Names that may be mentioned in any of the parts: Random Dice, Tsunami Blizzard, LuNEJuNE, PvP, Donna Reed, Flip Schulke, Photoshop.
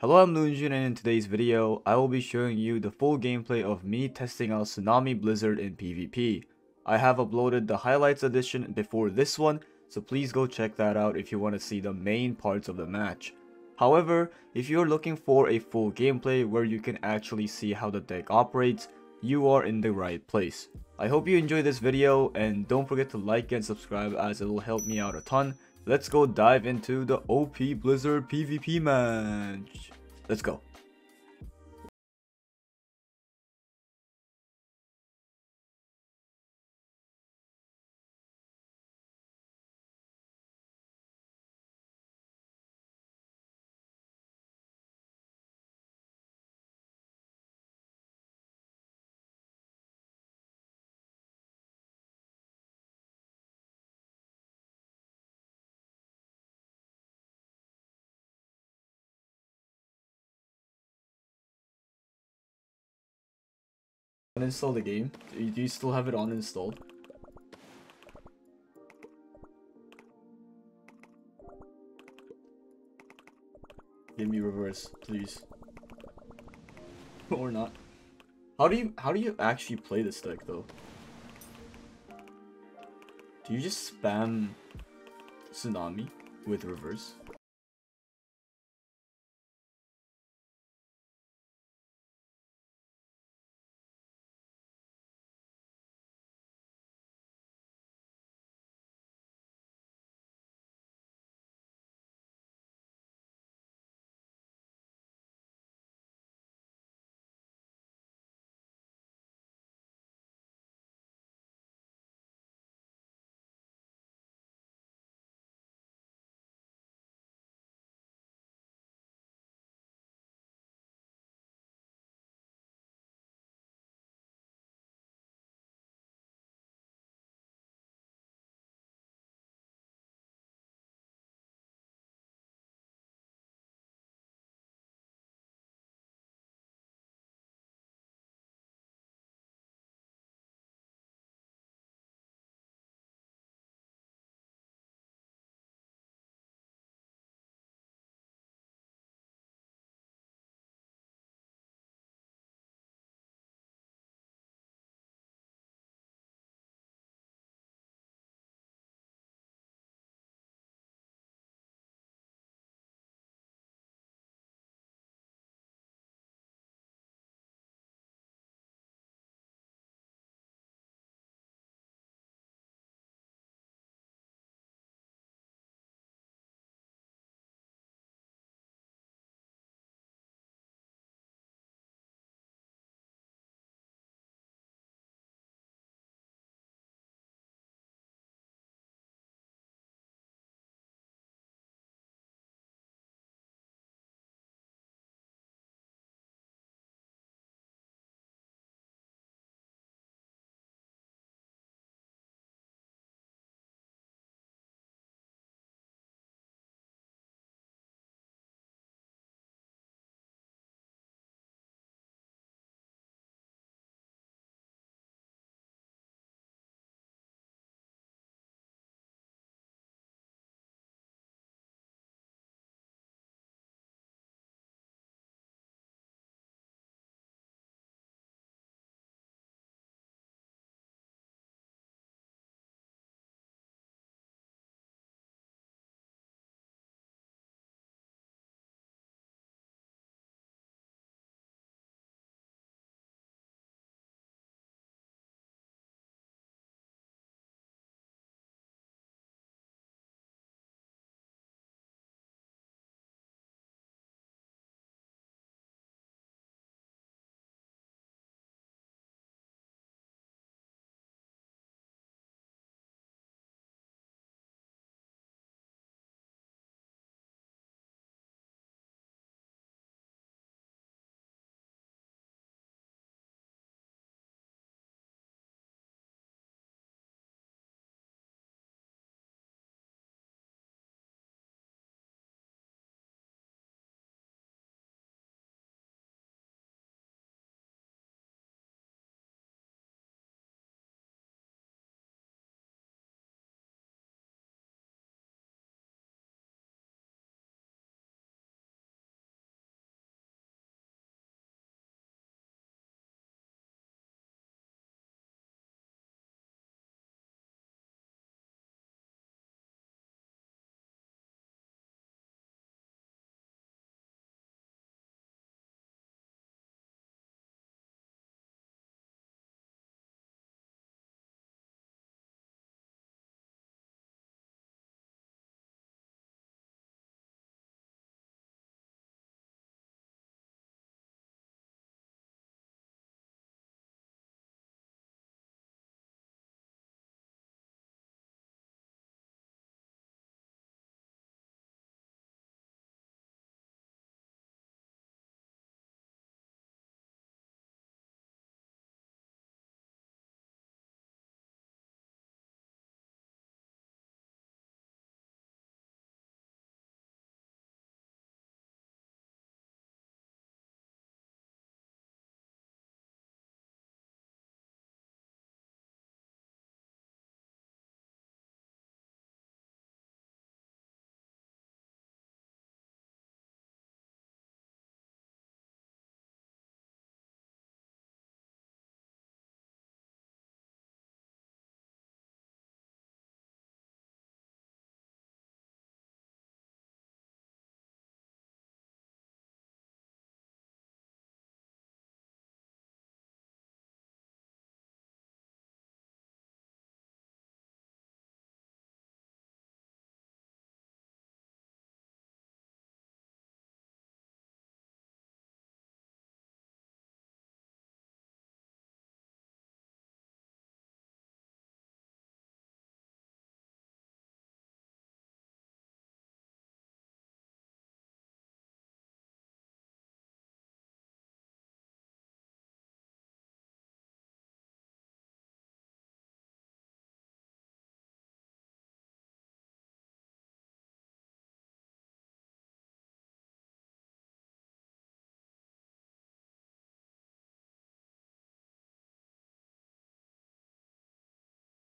Hello, I'm LuNEJuNE, and in today's video, I will be showing you the full gameplay of me testing out Tsunami Blizzard in PvP. I have uploaded the highlights edition before this one, so please go check that out if you want to see the main parts of the match. However, if you're looking for a full gameplay where you can actually see how the deck operates, you are in the right place. I hope you enjoy this video, and don't forget to like and subscribe as it will help me out a ton. Let's go dive into the OP Blizzard PvP match. Let's go. Uninstall the game. Do you still have it uninstalled? Give me reverse, please. Or not. How do you actually play this deck though? Do you just spam Tsunami with reverse?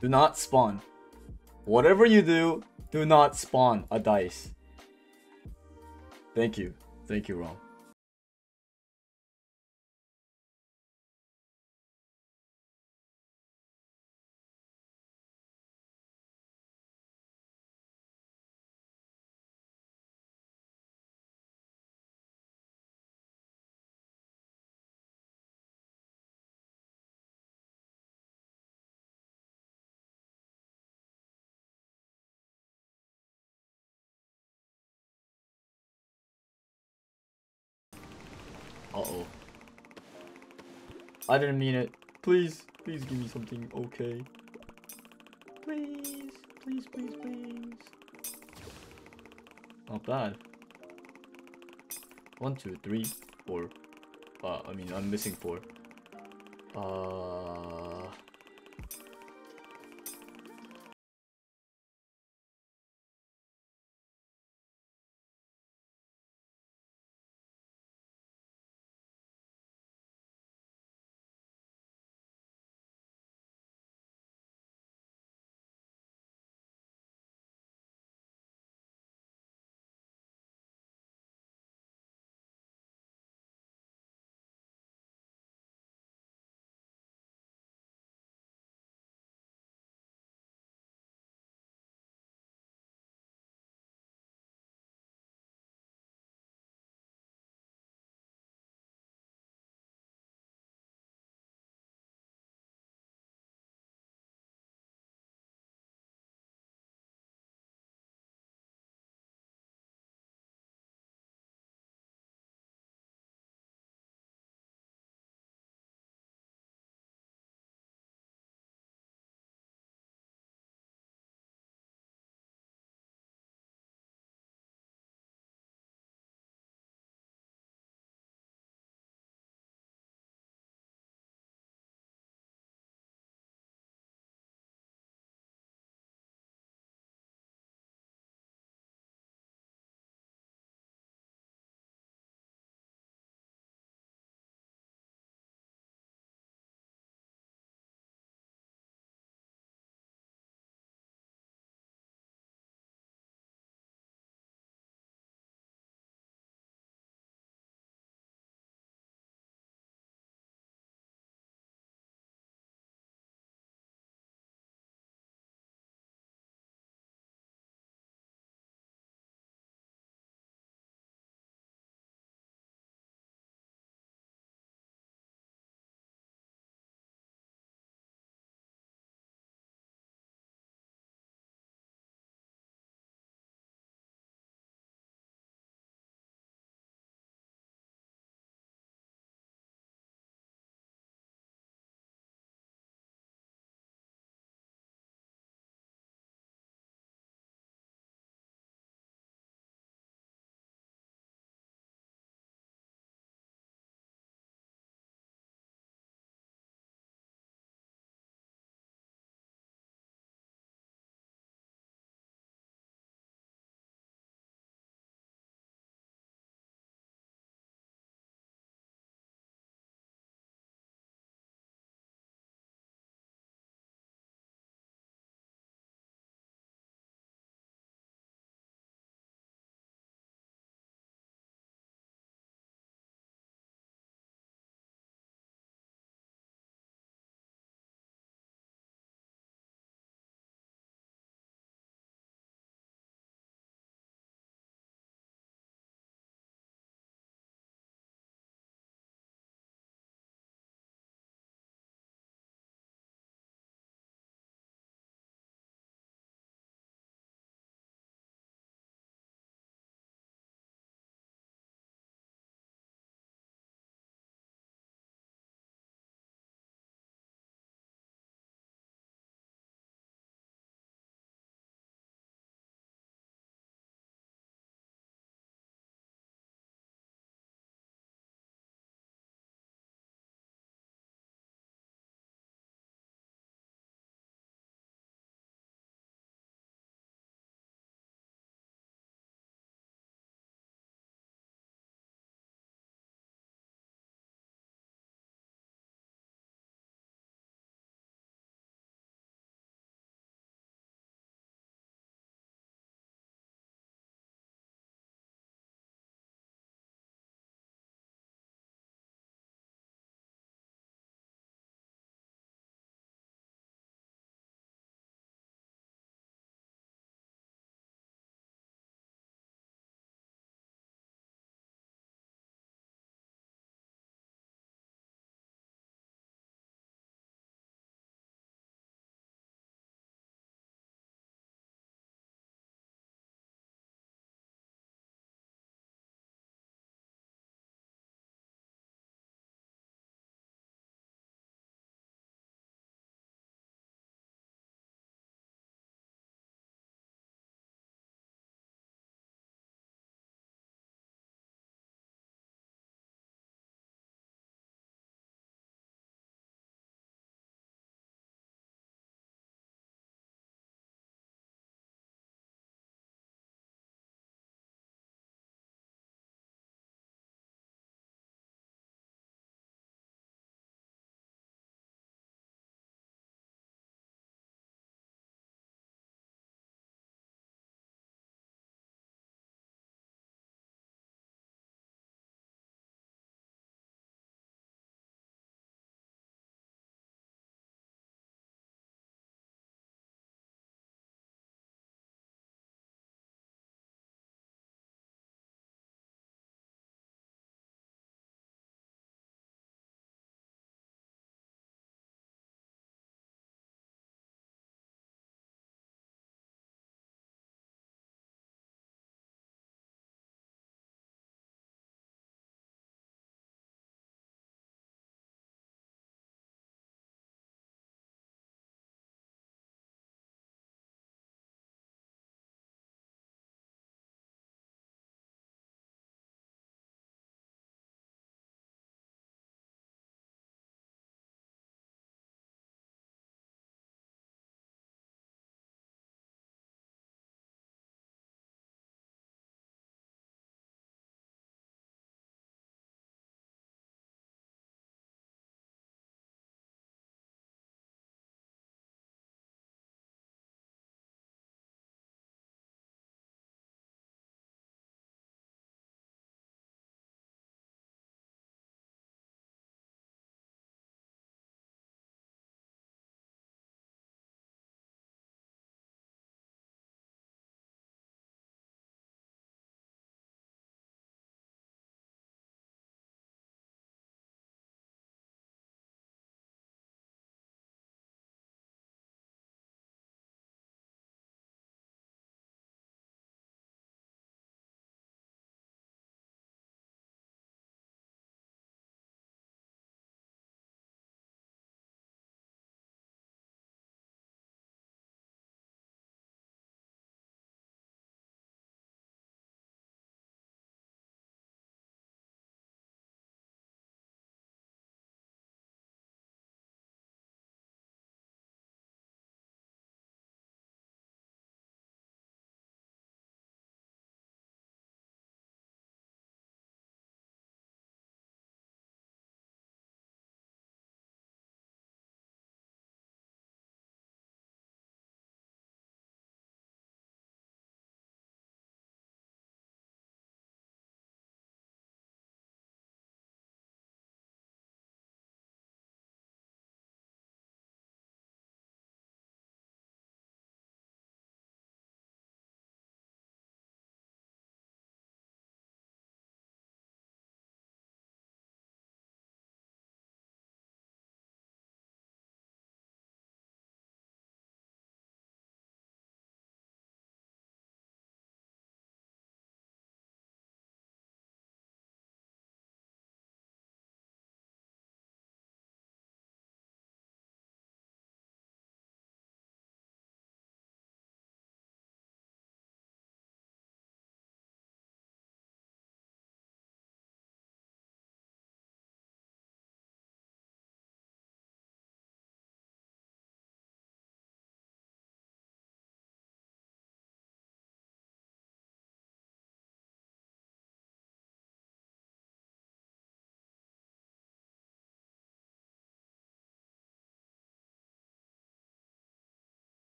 Do not spawn. Whatever you do, do not spawn a dice. Thank you. Thank you, Rom. Uh-oh. I didn't mean it. Please, please give me something okay. Please, please, please, please. Not bad. 1, 2, 3, 4. I mean, I'm missing 4.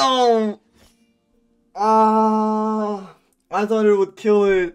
No! I thought it would kill it.